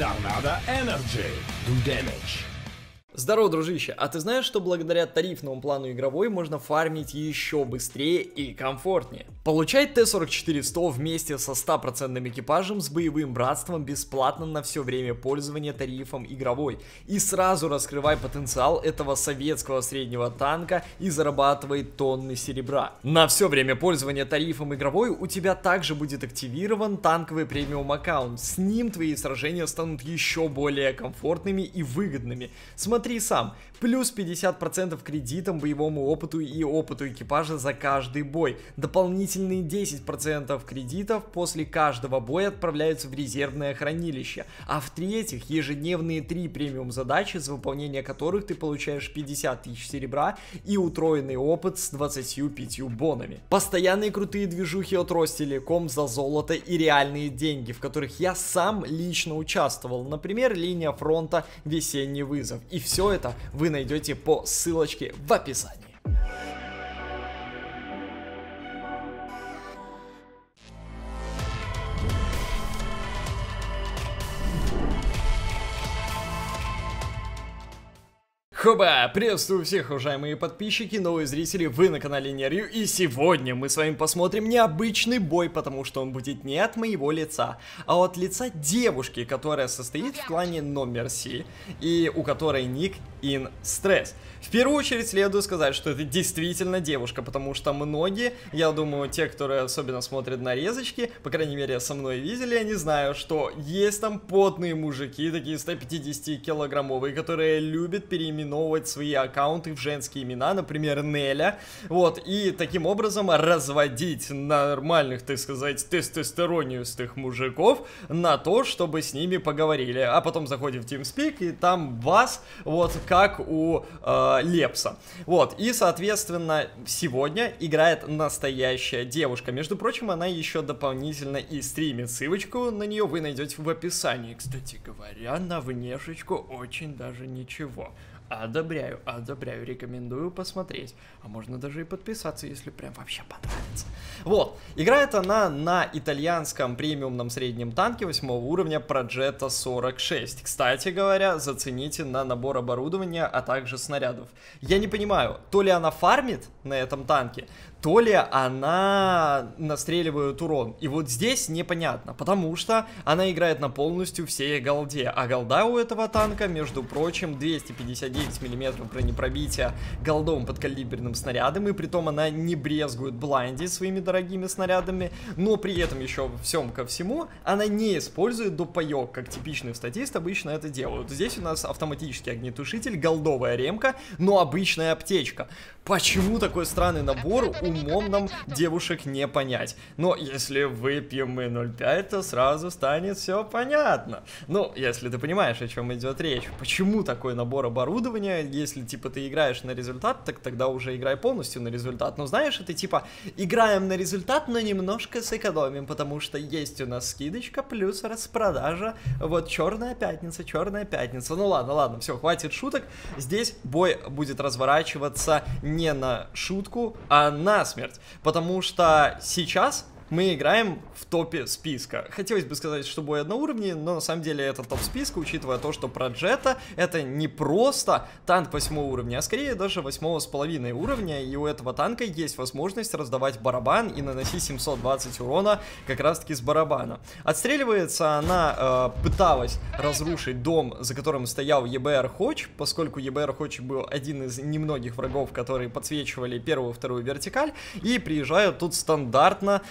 Торнадо Энерджи. Do damage. Здорово, дружище! А ты знаешь, что благодаря тарифному плану игровой можно фармить еще быстрее и комфортнее? Получай Т-44-100 вместе со 100% экипажем с боевым братством бесплатно на все время пользования тарифом игровой. И сразу раскрывай потенциал этого советского среднего танка и зарабатывай тонны серебра. На все время пользования тарифом игровой у тебя также будет активирован танковый премиум аккаунт. С ним твои сражения станут еще более комфортными и выгодными. Смотри сам, плюс 50% кредитом, боевому опыту и опыту экипажа за каждый бой. Дополнительные 10% кредитов после каждого боя отправляются в резервное хранилище. А в-третьих, ежедневные 3 премиум задачи, за выполнение которых ты получаешь 50 тысяч серебра и утроенный опыт с 25 бонами. Постоянные крутые движухи от Ростелеком за золото и реальные деньги, в которых я сам лично участвовал. Например, Линия Фронта, Весенний Вызов. И все это вы найдете по ссылочке в описании. Хоба! Приветствую всех, уважаемые подписчики, новые зрители, вы на канале Near_You, и сегодня мы с вами посмотрим необычный бой, потому что он будет не от моего лица, а от лица девушки, которая состоит в клане MERCY, и у которой ник Instress. В первую очередь следует сказать, что это действительно девушка, потому что многие, я думаю, те, которые особенно смотрят нарезочки, по крайней мере со мной видели, я не знаю, что есть там потные мужики, такие 150-килограммовые, которые любят переименовывать свои аккаунты в женские имена, например, Неля, вот, и таким образом разводить нормальных, так сказать, тестостеронистых мужиков на то, чтобы с ними поговорили, а потом заходим в TeamSpeak, и там вас, вот, как у Лепса, вот, и, соответственно, сегодня играет настоящая девушка, между прочим, она еще дополнительно и стримит, ссылочку на нее вы найдете в описании, кстати говоря, на внешечку очень даже ничего. Одобряю, одобряю, рекомендую посмотреть. А можно даже и подписаться, если прям вообще понравится. Вот, играет она на итальянском премиумном среднем танке 8 уровня Progetto 46. Кстати говоря, зацените на набор оборудования, а также снарядов. Я не понимаю, то ли она фармит на этом танке, то ли она настреливает урон. И вот здесь непонятно, потому что она играет на полностью всей голде. А голда у этого танка, между прочим, 259 мм бронепробития голдовым подкалиберным снарядом, и притом она не брезгует блайндить своими дорогими снарядами, но при этом еще всем ко всему она не использует допаек, как типичный статист обычно это делают. Здесь у нас автоматический огнетушитель, голдовая ремка, но обычная аптечка. Почему такой странный набор, умом нам девушек не понять, но если выпьем мы 0,5, то сразу станет все понятно. Ну, если ты понимаешь, о чем идет речь, почему такой набор оборудования? Если, типа, ты играешь на результат, так тогда уже играй полностью на результат. Но знаешь, это типа, играем на результат, но немножко сэкономим, потому что есть у нас скидочка плюс распродажа. Вот черная пятница, черная пятница. Ну ладно, ладно, все, хватит шуток. Здесь бой будет разворачиваться не на шутку, а на смерть. Потому что сейчас мы играем в топе списка. Хотелось бы сказать, что бой одноуровневый, но на самом деле это топ списка, учитывая то, что Progetto это не просто танк 8 уровня, а скорее даже 8,5 уровня, и у этого танка есть возможность раздавать барабан и наносить 720 урона как раз таки с барабана. Отстреливается она, пыталась разрушить дом, за которым стоял ЕБР Хоч, поскольку ЕБР Хоч был один из немногих врагов, которые подсвечивали первую и вторую вертикаль, и приезжают тут стандартно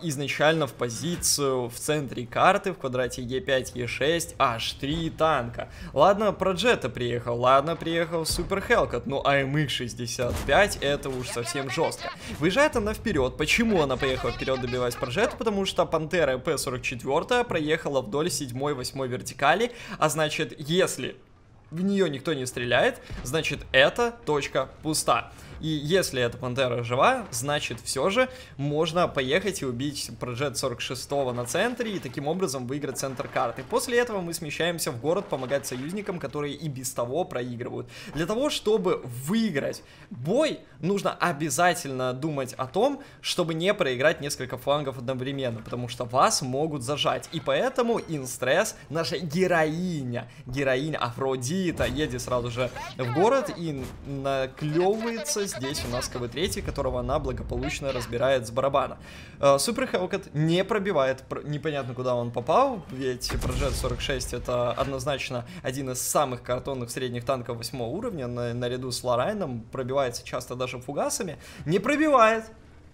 изначально в позицию в центре карты, в квадрате Е5, Е6, аж 3 танка. Ладно, Progetto приехал, ладно, приехал Супер Хеллкэт, но АМХ-65 это уж совсем жестко. Выезжает она вперед. Почему она поехала вперед добивать Progetto? Потому что Пантера П-44 проехала вдоль 7-8 вертикали, а значит, если в нее никто не стреляет, значит, эта точка пуста. И если эта пантера жива, значит, все же можно поехать и убить Progetto 46 на центре и таким образом выиграть центр карты. После этого мы смещаемся в город помогать союзникам, которые и без того проигрывают. Для того, чтобы выиграть бой, нужно обязательно думать о том, чтобы не проиграть несколько флангов одновременно, потому что вас могут зажать. И поэтому Instress, наша героиня Афродита, едет сразу же в город и наклевывается. Здесь у нас КВ-3, которого она благополучно разбирает с барабана. Супер Хеллкэт не пробивает, непонятно куда он попал, ведь Progetto 46 это однозначно один из самых картонных средних танков 8 уровня, наряду с Лорайном, пробивается часто даже фугасами, не пробивает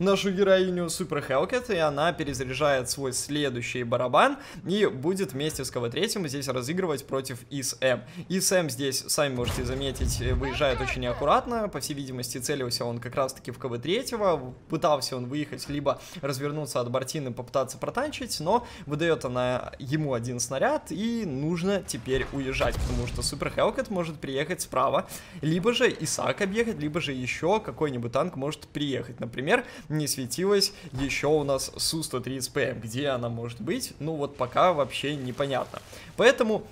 нашу героиню Супер Хеллкэт, и она перезаряжает свой следующий барабан и будет вместе с КВ-3 здесь разыгрывать против ИС-М. ИС-М здесь, сами можете заметить, выезжает очень аккуратно, по всей видимости целился он как раз таки в КВ-3, пытался он выехать, либо развернуться от бортины, попытаться протанчить, но выдает она ему один снаряд, и нужно теперь уезжать, потому что Супер Хеллкэт может приехать справа, либо же Исаак объехать, либо же еще какой-нибудь танк может приехать, например, не светилась еще у нас СУ-130ПМ, где она может быть, ну вот пока вообще непонятно. Поэтому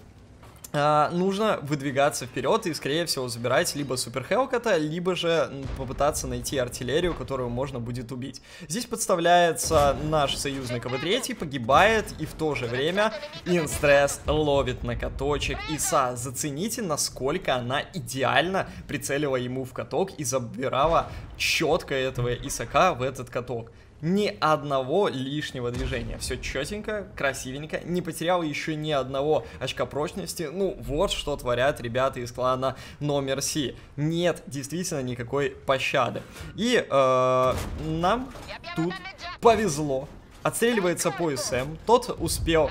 нужно выдвигаться вперед и, скорее всего, забирать либо Супер Хеллкэта, либо же попытаться найти артиллерию, которую можно будет убить. Здесь подставляется наш союзный КВ-3, погибает, и в то же время Instress ловит на каточек Иса. Зацените, насколько она идеально прицелила ему в каток и забирала четко этого Исака в этот каток. Ни одного лишнего движения. Все четенько, красивенько. Не потерял еще ни одного очка прочности. Ну, вот что творят ребята из клана MERCY. Нет, действительно, никакой пощады. И нам тут повезло. Отстреливается по СМ. Тот успел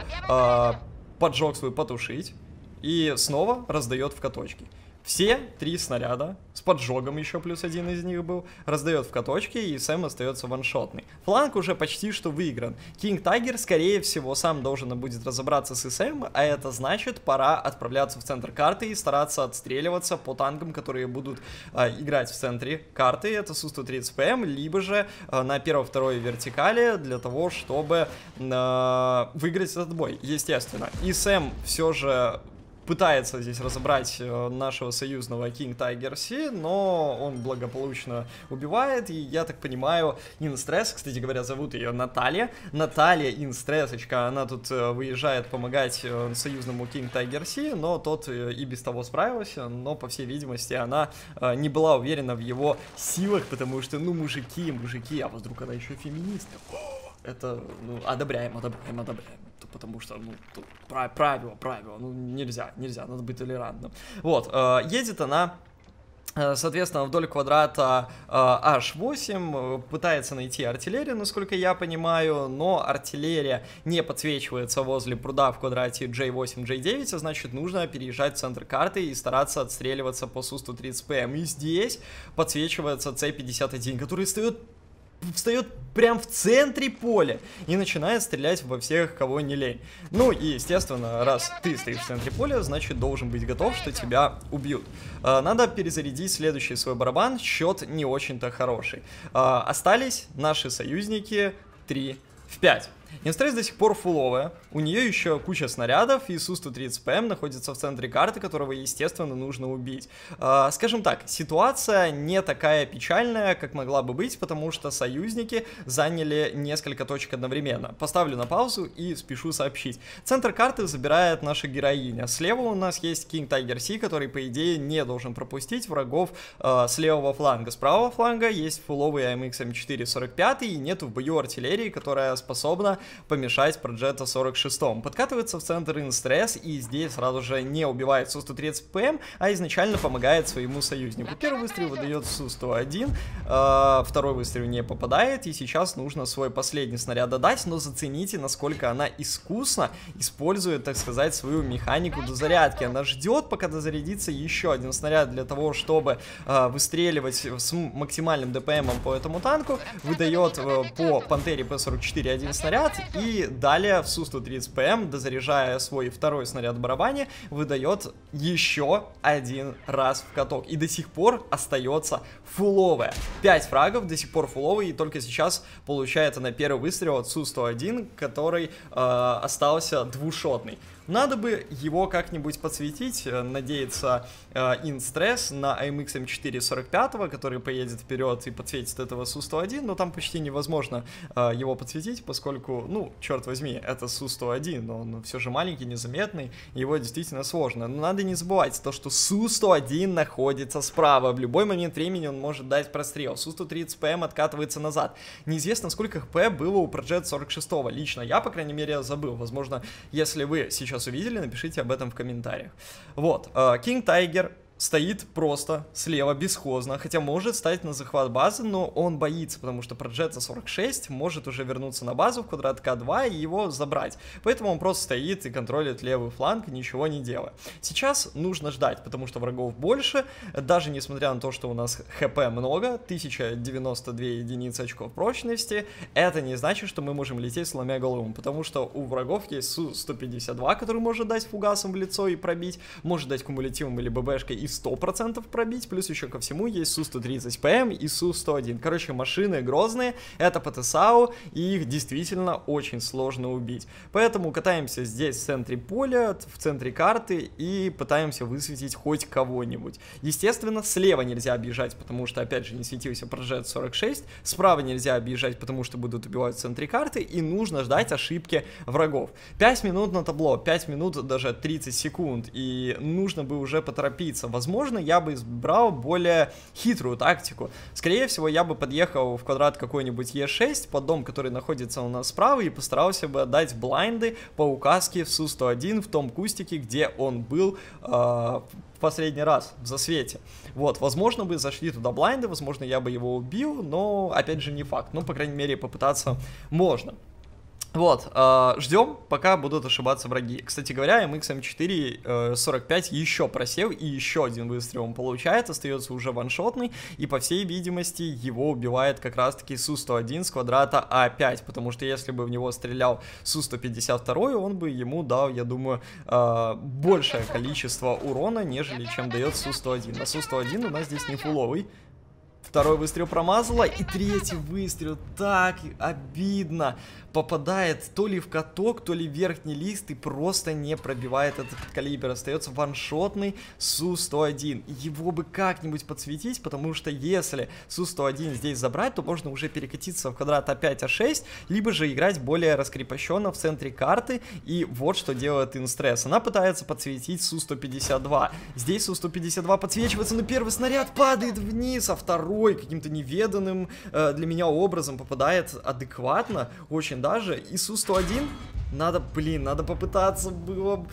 поджог свой потушить. И снова раздает в каточки. Все три снаряда, с поджогом еще плюс один из них был, раздает в каточке, и Сэм остается ваншотный. Фланг уже почти что выигран. Кинг Тайгер, скорее всего, сам должен будет разобраться с СМ, а это значит, пора отправляться в центр карты и стараться отстреливаться по танкам, которые будут играть в центре карты. Это СУ-130ПМ, либо же на первой-второй вертикали, для того, чтобы выиграть этот бой, естественно. И Сэм все же пытается здесь разобрать нашего союзного Кинг Тайгер Си, но он благополучно убивает, и я так понимаю, Инстресс, кстати говоря, зовут ее Наталья Инстрессочка, она тут выезжает помогать союзному Кинг Тайгер Си, но тот и без того справился, но, по всей видимости, она не была уверена в его силах, потому что, ну, мужики, а вдруг она еще феминистка? Это, ну, одобряем. Потому что, ну, тут правило, ну, нельзя, надо быть толерантным. Вот, едет она, соответственно, вдоль квадрата H8, пытается найти артиллерию, насколько я понимаю, но артиллерия не подсвечивается возле пруда в квадрате J8, J9, а значит, нужно переезжать в центр карты и стараться отстреливаться по СУ-130ПМ. И здесь подсвечивается c 51, который встает прям в центре поля и начинает стрелять во всех, кого не лень. Ну и, естественно, раз ты стоишь в центре поля, значит, должен быть готов, что тебя убьют. Надо перезарядить следующий свой барабан, счет не очень-то хороший. Остались наши союзники 3 в 5. Instress до сих пор фуловая, у нее еще куча снарядов, и СУ-130ПМ находится в центре карты, которого, естественно, нужно убить. Скажем так, ситуация не такая печальная, как могла бы быть, потому что союзники заняли несколько точек одновременно. Поставлю на паузу и спешу сообщить. Центр карты забирает наша героиня. Слева у нас есть Кинг Тайгер Си, который, по идее, не должен пропустить врагов с левого фланга. С правого фланга есть фуловый АМХ М4 45, и нету в бою артиллерии, которая способна помешать Progetto 46. Подкатывается в центр Instress, и здесь сразу же не убивает СУ-130ПМ, а изначально помогает своему союзнику. Первый выстрел выдает СУ-101, второй выстрел не попадает, и сейчас нужно свой последний снаряд додать, но зацените, насколько она искусно использует, так сказать, свою механику дозарядки. Она ждет, пока дозарядится еще один снаряд для того, чтобы выстреливать с максимальным ДПМом по этому танку, выдает по Пантере П-44 один снаряд, снаряд, и далее в СУ-130ПМ, дозаряжая свой второй снаряд в барабане, выдает еще один раз в каток. И до сих пор остается фуловая. 5 фрагов, до сих пор фуловый, и только сейчас получается на первый выстрел от СУ-101, который остался двушотный. Надо бы его как-нибудь подсветить, надеется Instress на АМХ М4 45, который поедет вперед и подсветит этого СУ-101, но там почти невозможно его подсветить, поскольку, ну, черт возьми, это СУ-101, он все же маленький, незаметный, его действительно сложно. Но надо не забывать то, что СУ-101 находится справа, в любой момент времени он может дать прострел, СУ-130ПМ откатывается назад. Неизвестно, сколько хп было у Progetto 46, лично я, по крайней мере, забыл, возможно, если вы сейчас увидели, напишите об этом в комментариях. Вот, Кинг Тайгер стоит просто слева бесхозно, хотя может стать на захват базы, но он боится, потому что Progetto 46 может уже вернуться на базу в квадрат К2 и его забрать, поэтому он просто стоит и контролит левый фланг, ничего не делая. Сейчас нужно ждать, потому что врагов больше, даже несмотря на то, что у нас хп много, 1092 единицы очков прочности, это не значит, что мы можем лететь сломя голову, потому что у врагов есть Су-152, который может дать фугасом в лицо и пробить, может дать кумулятивом или ББшкой и 100% пробить, плюс еще ко всему есть СУ-130ПМ и СУ-101. Короче, машины грозные, это ПТСАУ, и их действительно очень сложно убить. Поэтому катаемся здесь в центре поля, в центре карты, и пытаемся высветить хоть кого-нибудь. Естественно, слева нельзя объезжать, потому что, опять же, не светился Progetto 46, справа нельзя объезжать, потому что будут убивать в центре карты, и нужно ждать ошибки врагов. 5 минут на табло, 5 минут даже 30 секунд, и нужно бы уже поторопиться. Возможно, я бы избрал более хитрую тактику. Скорее всего, я бы подъехал в квадрат какой-нибудь Е6 под дом, который находится у нас справа, и постарался бы отдать блайнды по указке в СУ-101 в том кустике, где он был последний раз в засвете. Вот, возможно бы зашли туда блайнды, возможно, я бы его убил, но, опять же, не факт. Ну, по крайней мере, попытаться можно. Вот, ждем, пока будут ошибаться враги. Кстати говоря, АМХ М4 45 еще просел, и еще один выстрел он получает, остается уже ваншотный, и по всей видимости его убивает как раз таки СУ-101 с квадрата А5, потому что если бы в него стрелял СУ-152, он бы ему дал, я думаю, большее количество урона, нежели чем дает СУ-101. А СУ-101 у нас здесь не фуловый. Второй выстрел промазала, и третий выстрел, так обидно, попадает то ли в каток, то ли в верхний лист и просто не пробивает этот калибр. Остается ваншотный СУ-101, его бы как-нибудь подсветить, потому что если СУ-101 здесь забрать, то можно уже перекатиться в квадрат А5, А6, либо же играть более раскрепощенно в центре карты, и вот что делает Instress, она пытается подсветить СУ-152, здесь СУ-152 подсвечивается, но первый снаряд падает вниз, а второй каким-то неведанным для меня образом попадает адекватно, очень даже. И СУ-101 надо, блин, надо попытаться было...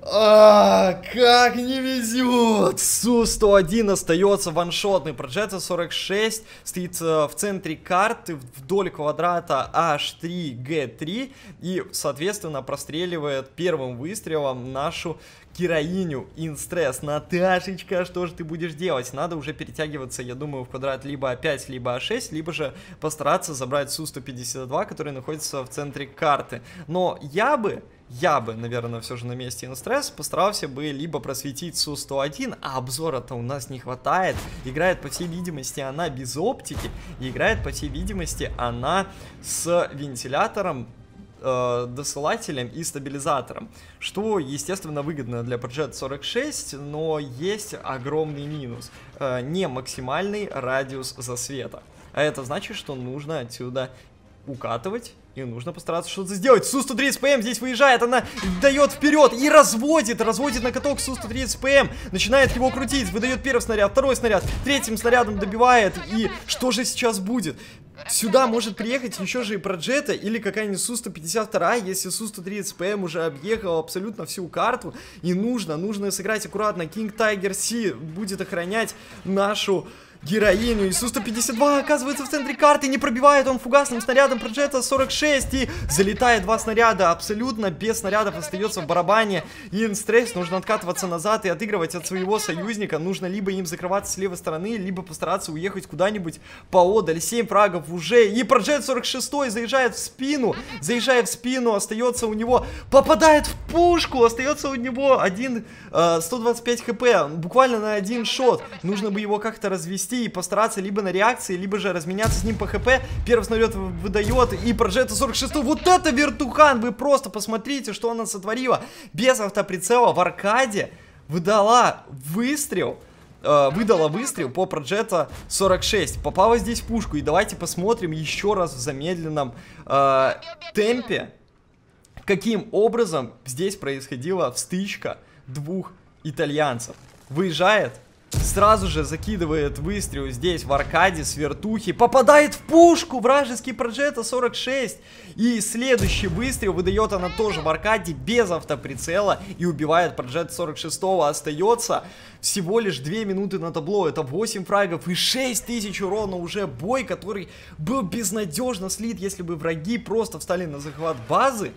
как не везет! СУ-101 остается ваншотный. Progetto 46 стоит в центре карты вдоль квадрата H3G3 и, соответственно, простреливает первым выстрелом нашу героиню Instress. Наташечка, что же ты будешь делать? Надо уже перетягиваться, я думаю, в квадрат либо А5, либо А6, либо же постараться забрать СУ-152, который находится в центре карты. Но я бы, наверное, все же на месте Instress постарался бы либо просветить СУ-101, а обзора-то у нас не хватает. Играет, по всей видимости, она без оптики, и играет, по всей видимости, она с вентилятором, досылателем и стабилизатором, что, естественно, выгодно для Progetto 46, но есть огромный минус. Не максимальный радиус засвета. А это значит, что нужно отсюда укатывать, и нужно постараться что-то сделать. СУ-130ПМ здесь выезжает, она дает вперед и разводит на каток СУ-130ПМ, начинает его крутить, выдает первый снаряд, второй снаряд, третьим снарядом добивает, и что же сейчас будет? Сюда может приехать еще же и Progetto или какая-нибудь СУ-152, если СУ-130ПМ уже объехал абсолютно всю карту, и нужно сыграть аккуратно. Кинг Тайгер Си будет охранять нашу героиню. ИСУ-152 оказывается в центре карты, не пробивает он фугасным снарядом Progetto 46 и залетает два снаряда. Абсолютно без снарядов остается в барабане. И Instress нужно откатываться назад и отыгрывать от своего союзника. Нужно либо им закрываться с левой стороны, либо постараться уехать куда-нибудь поодаль. 7 фрагов уже. И Progetto 46 заезжает в спину. Остается у него... Попадает в пушку. Остается у него 125 хп. Буквально на один шот. Нужно бы его как-то развести и постараться либо на реакции, либо же разменяться с ним по хп. Первый снаряд выдает. И Progetto 46. Вот это вертухан! Вы просто посмотрите, что она сотворила. Без автоприцела в аркаде выдала выстрел по Progetto 46. Попала здесь в пушку. И давайте посмотрим еще раз в замедленном темпе, каким образом здесь происходила встычка двух итальянцев. Выезжает, сразу же закидывает выстрел здесь в аркаде с вертухи, попадает в пушку вражеский Progetto 46. И следующий выстрел выдает она тоже в аркаде без автоприцела и убивает Progetto 46. Остается всего лишь 2 минуты на табло. Это 8 фрагов и 6000 урона. Уже бой, который был безнадежно слит, если бы враги просто встали на захват базы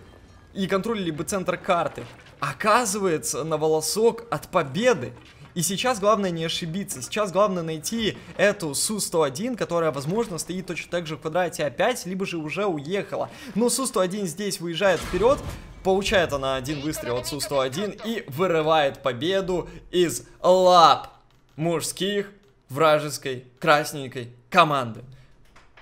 и контролили бы центр карты. Оказывается, на волосок от победы. И сейчас главное не ошибиться. Сейчас главное найти эту СУ-101, которая, возможно, стоит точно так же в квадрате А5, либо же уже уехала. Но СУ-101 здесь выезжает вперед. Получает она один выстрел от СУ-101 и вырывает победу из лап мужских вражеской красненькой команды.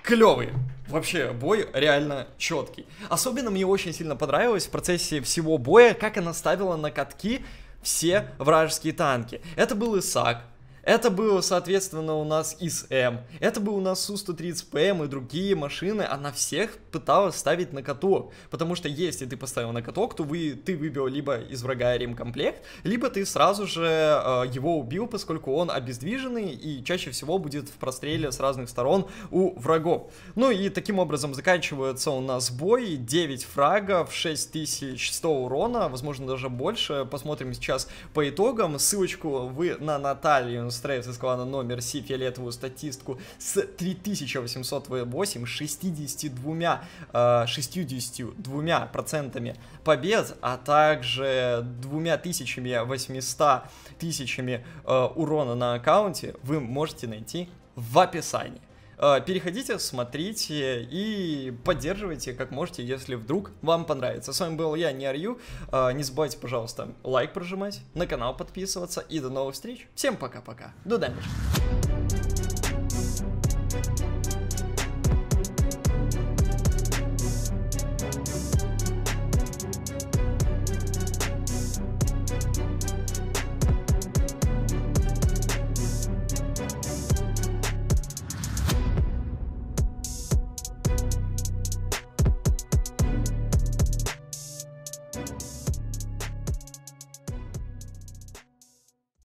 Клевые. Вообще, бой реально четкий. Особенно мне очень сильно понравилось в процессе всего боя, как она ставила на катки все вражеские танки. Это был ИСАК, это был, соответственно, у нас ИС-М, это был у нас СУ-130ПМ и другие машины. Она всех пыталась ставить на каток, потому что если ты поставил на каток, то ты выбил либо из врага ремкомплект, либо ты сразу же его убил, поскольку он обездвиженный и чаще всего будет в простреле с разных сторон у врагов. Ну и таким образом заканчивается у нас бой. 9 фрагов, 6100 урона, возможно, даже больше. Посмотрим сейчас по итогам. Ссылочку вы на Наталью Инстресс из клана номер Си, фиолетовую статистку с 3808, 62% побед, а также 2800 урона на аккаунте вы можете найти в описании. Переходите, смотрите и поддерживайте как можете, если вдруг вам понравится. С вами был я, Near_You. Не забывайте, пожалуйста, лайк прожимать, на канал подписываться и до новых встреч. Всем пока-пока. До дальше.